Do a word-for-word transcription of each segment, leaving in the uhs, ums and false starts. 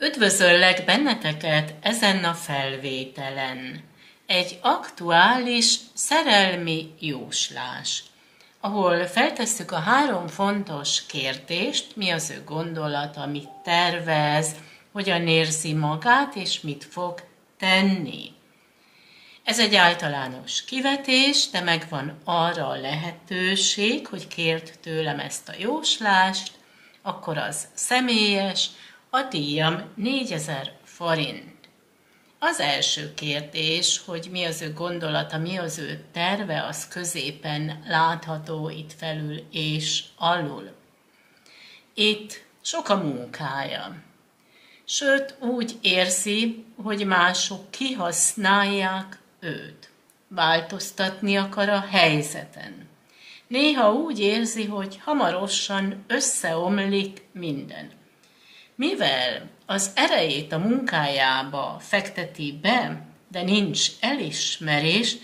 Üdvözöllek benneteket ezen a felvételen. Egy aktuális szerelmi jóslás, ahol feltesszük a három fontos kérdést, mi az ő gondolata, mit tervez, hogyan érzi magát és mit fog tenni. Ez egy általános kivetés, de megvan arra a lehetőség, hogy kért tőlem ezt a jóslást, akkor az személyes, a díjam négyezer forint. Az első kérdés, hogy mi az ő gondolata, mi az ő terve, az középen látható itt felül és alul. Itt sok a munkája. Sőt, úgy érzi, hogy mások kihasználják őt. Változtatni akar a helyzeten. Néha úgy érzi, hogy hamarosan összeomlik minden. Mivel az erejét a munkájába fekteti be, de nincs elismerés,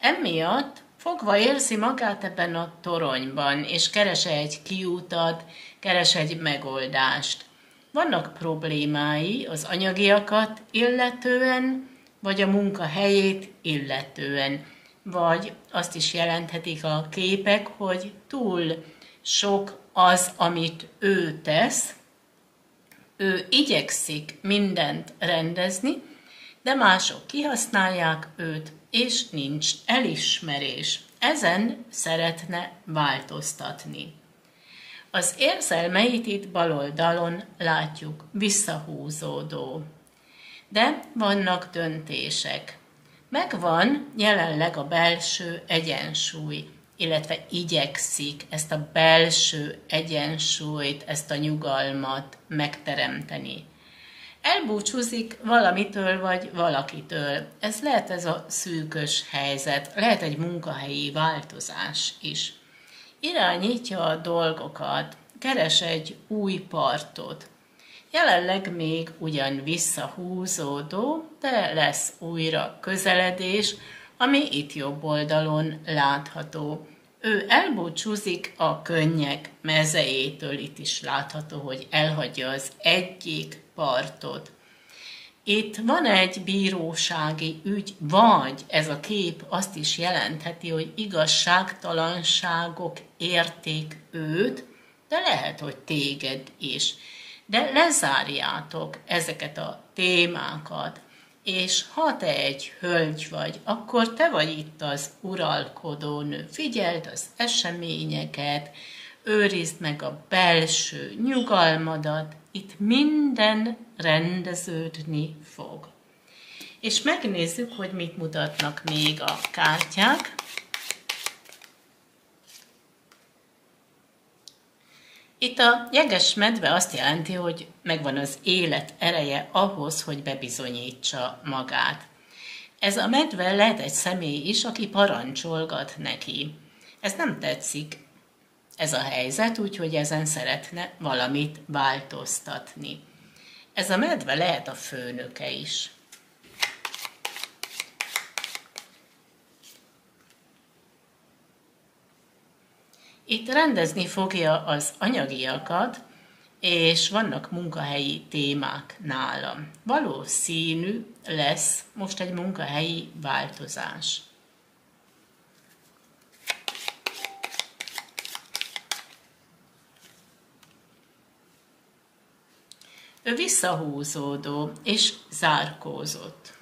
emiatt fogva érzi magát ebben a toronyban, és keres egy kiutat, keres egy megoldást. Vannak problémái az anyagiakat illetően, vagy a munkahelyét illetően, vagy azt is jelenthetik a képek, hogy túl sok az, amit ő tesz. Ő igyekszik mindent rendezni, de mások kihasználják őt, és nincs elismerés. Ezen szeretne változtatni. Az érzelmeit itt bal oldalon látjuk, visszahúzódó. De vannak döntések. Megvan jelenleg a belső egyensúly, illetve igyekszik ezt a belső egyensúlyt, ezt a nyugalmat megteremteni. Elbúcsúzik valamitől vagy valakitől. Ez lehet ez a szűkös helyzet, lehet egy munkahelyi változás is. Irányítja a dolgokat, keres egy új partot. Jelenleg még ugyan visszahúzódó, de lesz újra közeledés, ami itt jobb oldalon látható. Ő elbúcsúzik a könnyek mezejétől, itt is látható, hogy elhagyja az egyik partot. Itt van egy bírósági ügy, vagy ez a kép azt is jelentheti, hogy igazságtalanságok érték őt, de lehet, hogy téged is. De lezárjátok ezeket a témákat. És ha te egy hölgy vagy, akkor te vagy itt az uralkodó nő. Figyeld az eseményeket, őrizd meg a belső nyugalmadat, itt minden rendeződni fog. És megnézzük, hogy mit mutatnak még a kártyák. Itt a jeges medve azt jelenti, hogy megvan az élet ereje ahhoz, hogy bebizonyítsa magát. Ez a medve lehet egy személy is, aki parancsolgat neki. Ez nem tetszik, ez a helyzet, úgyhogy ezen szeretne valamit változtatni. Ez a medve lehet a főnöke is. Itt rendezni fogja az anyagiakat, és vannak munkahelyi témák nála. Valószínű lesz most egy munkahelyi változás. Ő visszahúzódó és zárkózott.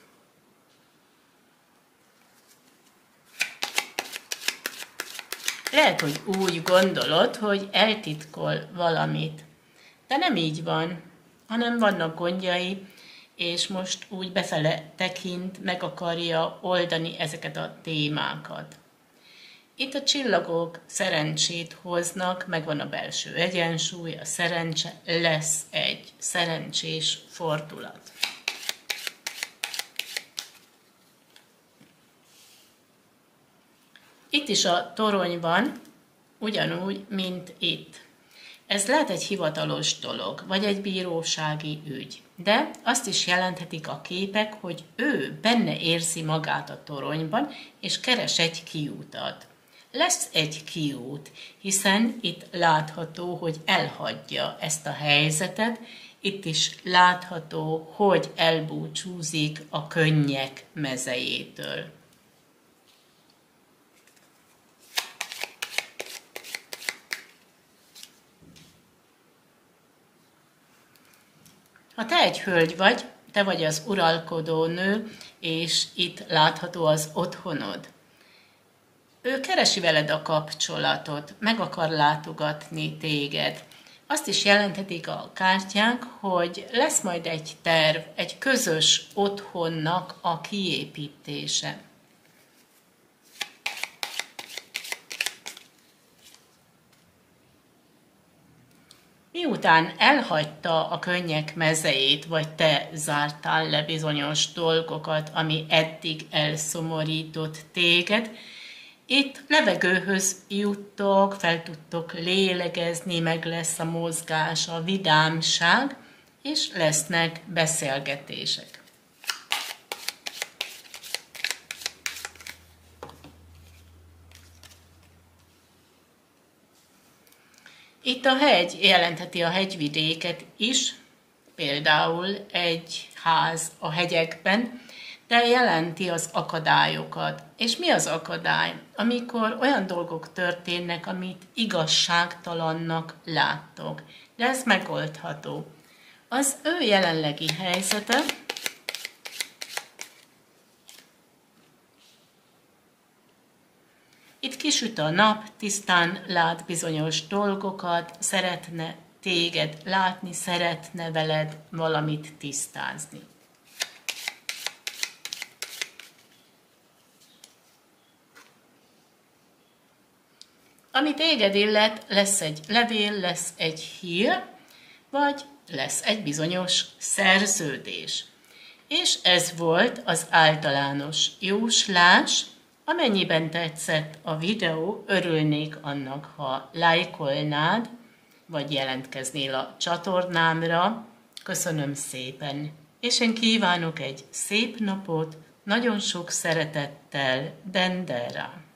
Lehet, hogy úgy gondolod, hogy eltitkol valamit, de nem így van, hanem vannak gondjai, és most úgy befele tekint, meg akarja oldani ezeket a témákat. Itt a csillagok szerencsét hoznak, megvan a belső egyensúly, a szerencse, lesz egy szerencsés fordulat. Itt is a torony van, ugyanúgy, mint itt. Ez lehet egy hivatalos dolog, vagy egy bírósági ügy, de azt is jelenthetik a képek, hogy ő benne érzi magát a toronyban, és keres egy kiutat. lesz egy kiút, hiszen itt látható, hogy elhagyja ezt a helyzetet, itt is látható, hogy elbúcsúzik a könnyek mezejétől. Ha te egy hölgy vagy, te vagy az uralkodó nő, és itt látható az otthonod. Ő keresi veled a kapcsolatot, meg akar látogatni téged. Azt is jelenthetik a kártyánk, hogy lesz majd egy terv, egy közös otthonnak a kiépítése. Miután elhagyta a könnyek mezejét, vagy te zártál le bizonyos dolgokat, ami eddig elszomorított téged, itt levegőhöz juttok, fel tudtok lélegezni, meg lesz a mozgás, a vidámság, és lesznek beszélgetések. Itt a hegy jelentheti a hegyvidéket is, például egy ház a hegyekben, de jelenti az akadályokat. És mi az akadály? Amikor olyan dolgok történnek, amit igazságtalannak láttok. De ez megoldható. Az ő jelenlegi helyzete... Itt kisüt a nap, tisztán lát bizonyos dolgokat, szeretne téged látni, szeretne veled valamit tisztázni. Ami téged illet, lesz egy levél, lesz egy hír, vagy lesz egy bizonyos szerződés. És ez volt az általános jóslás. Amennyiben tetszett a videó, örülnék annak, ha lájkolnád, vagy jelentkeznél a csatornámra. Köszönöm szépen, és én kívánok egy szép napot, nagyon sok szeretettel, Dendera!